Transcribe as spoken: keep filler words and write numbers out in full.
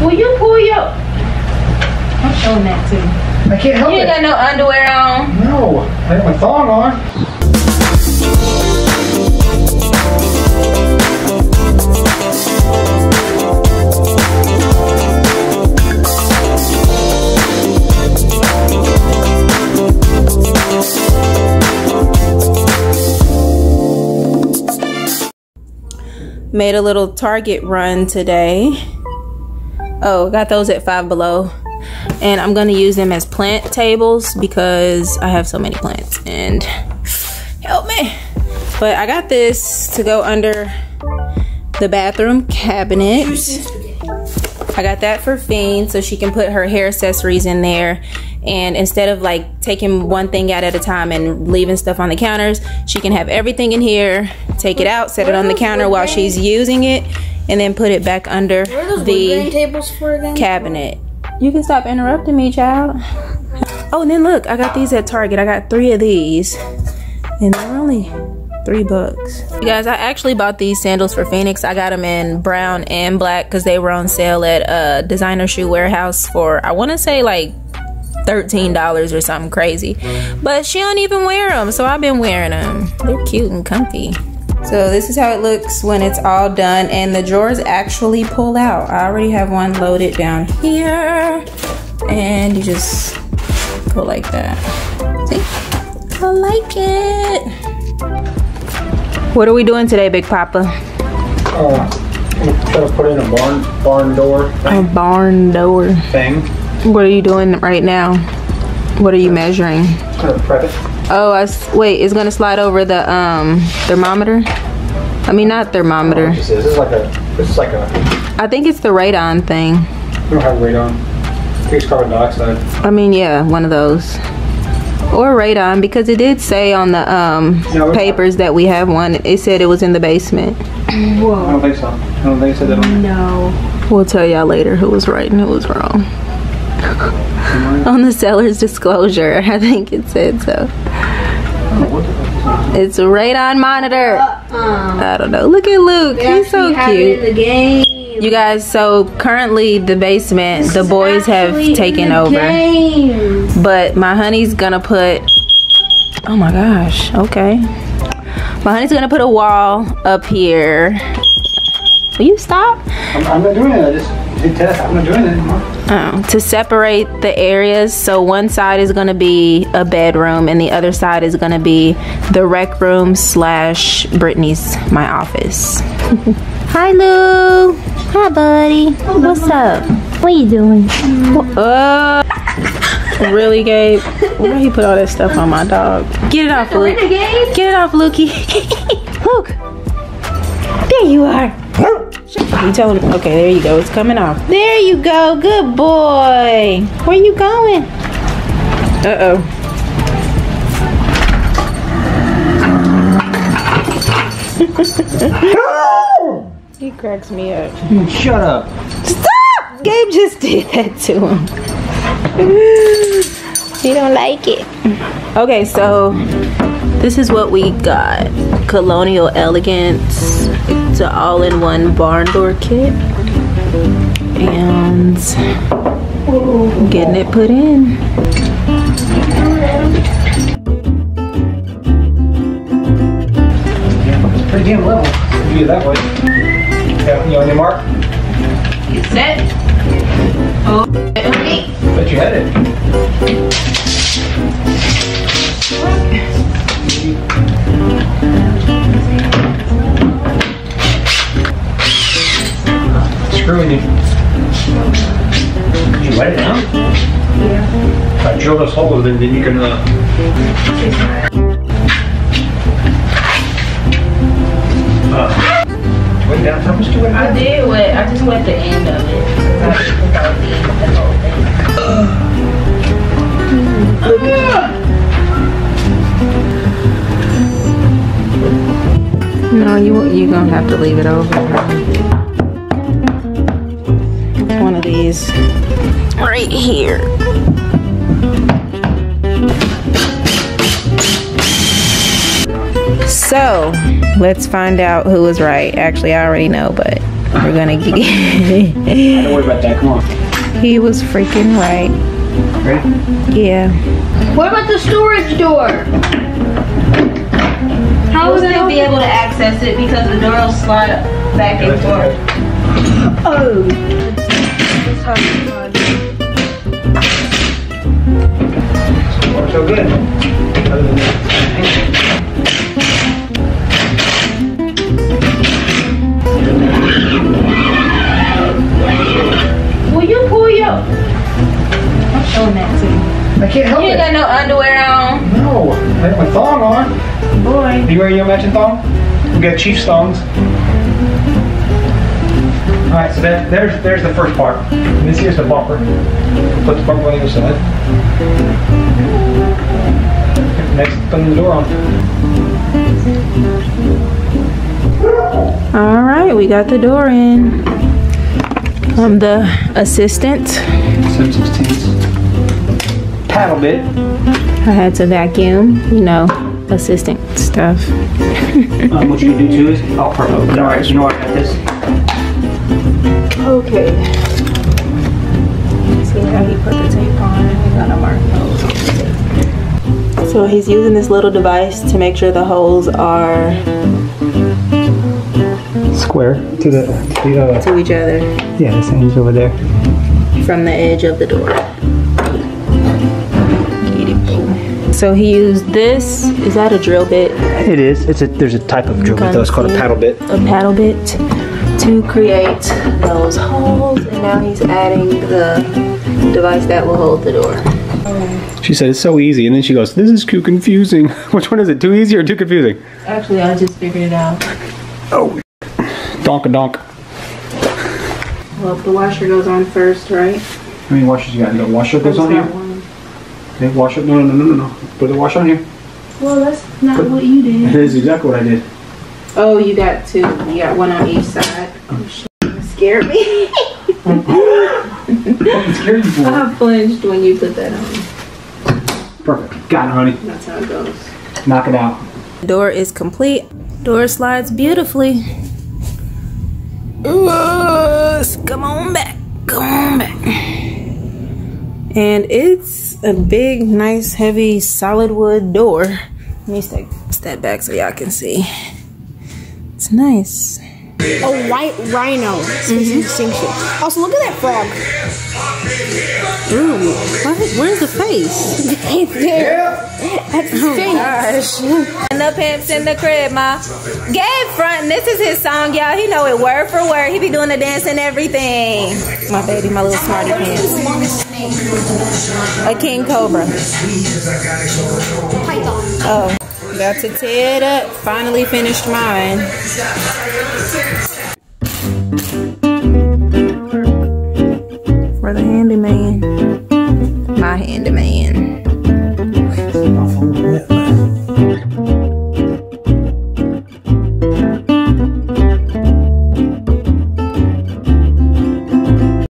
Will you pull your... I'm showing that too. I can't help it. You ain't got no underwear on. No, I have my thong on. Made a little Target run today. Oh, got those at Five Below. And I'm gonna use them as plant tables because I have so many plants and help me. But I got this to go under the bathroom cabinet. I got that for Fiend so she can put her hair accessories in there. And instead of like taking one thing out at a time and leaving stuff on the counters, she can have everything in here, take it out, set it on the counter while she's using it, and then put it back under the cabinet. You can stop interrupting me, child. Oh, and then look, I got these at Target. I got three of these, and they're only three bucks. You guys, I actually bought these sandals for Phoenix. I got them in brown and black because they were on sale at uh, Designer Shoe Warehouse for, I want to say, like thirteen dollars or something crazy, but she don't even wear them, so I've been wearing them. They're cute and comfy. So this is how it looks when it's all done, and the drawers actually pull out. I already have one loaded down here, and you just pull like that. See? I like it. What are we doing today, Big Papa? Oh, I'm trying to put in a barn, barn door thing. A barn door thing. What are you doing right now? What are you measuring? I'm gonna prep it. Oh, I s wait, it's gonna slide over the um thermometer. I mean, not thermometer. This is like a. This is like a. I think it's the radon thing. We don't have radon. I think it's carbon dioxide. I mean, yeah, one of those. Or radon, because it did say on the um no, papers that we have one. It said it was in the basement. Whoa. I don't think so. I don't think it said that on there. No. We'll tell y'all later who was right and who was wrong. On the seller's disclosure, I think it said so. It's a radon monitor. Uh-uh. I don't know. Look at Luke. They He's so cute. In the game. You guys, so currently the basement, the boys have taken over. Game. But my honey's gonna put, oh my gosh, okay. My honey's gonna put a wall up here. Will you stop? I'm, I'm not doing it. I just did test. I'm not doing it anymore. Oh, to separate the areas, so one side is going to be a bedroom and the other side is going to be the rec room slash Britney's my office. Hi Lou. Hi buddy. What's up? What are you doing? Uh, really, Gabe? Why he put all that stuff on my dog? Get it off, Luke. Get it off, Lukey. Luke. There you are. You told him. Okay, there you go. It's coming off. There you go. Good boy. Where you going? Uh oh. He cracks me up. Shut up. Stop! Gabe just did that to him. He don't like it. Okay, so this is what we got. Colonial Elegance. It's an all-in-one barn door kit, and I'm getting it put in. It's pretty damn level. If you do it that way. Yeah, you on your mark? You set. Oh, okay. But you had it. Screwing you. Did you wet it down? Yeah. If I drill this hole, then, then you can. Uh, uh, went down. How much do you wet? I did wet. I just wet the end of it. I didn't think I would leave the whole thing. Uh, mm-hmm. uh, No, you you're gonna have to leave it over. It's one of these right here. So let's find out who was right. Actually, I already know, but we're gonna get it. Don't worry about that, come on. He was freaking right. Right? Yeah. What about the storage door? How would they be able to access it because the door will slide back and forth? Oh. It's hard to hard. So good. Other than that. Will you pull your... I'm showing that to you. I can't help it. You ain't got no underwear on. No, I have my thong on. Boy. Are you wearing your matching thong? We got Chiefs thongs. Alright, so that, there's there's the first part. And this here's the bumper. Put the bumper on the other side. Next, turn the door on. Alright, we got the door in. I'm the assistant. seven sixteenths. Paddle bit. I had to vacuum, you know, assistant stuff. um, what you can do too is, oh, perfect. All right, you know what, I got this. Okay. Let's see how he put the tape on. We're gonna mark those. So he's using this little device to make sure the holes are square to the, to the uh, to each other. Yeah, this edge over there. From the edge of the door. So he used this. Is that a drill bit? It is. It's a there's a type of drill bit though. It's called a paddle bit. A paddle bit to create those holes, and now he's adding the device that will hold the door. She said it's so easy, and then she goes, "This is too confusing." Which one is it? Too easy or too confusing? Actually, I just figured it out. Oh. Donk-a-donk. Well, the washer goes on first, right? How many washers you got? The washer goes on here? One. Okay, washer. No, no, no, no, no. Put the washer on here. Well, that's not Put, what you did. That is exactly what I did. Oh, you got two. You got one on each side. Oh, shit. That scared me. What scared you for? I flinched when you put that on. Perfect. Got it, honey. That's how it goes. Knock it out. The door is complete. Door slides beautifully. Come on back, come on back. And it's a big, nice, heavy, solid wood door. Let me step, step back so y'all can see. It's nice. A white rhino. Mm-hmm. Also, look at that frog. Ooh, what? Where's the face? It's there. That's the face. Oh, and the pimps in the crib, ma. Gabe Front, this is his song, y'all. He know it word for word. He be doing the dance and everything. My baby, my little smarty pants. A king cobra. Oh. About to tear it up. Finally finished mine.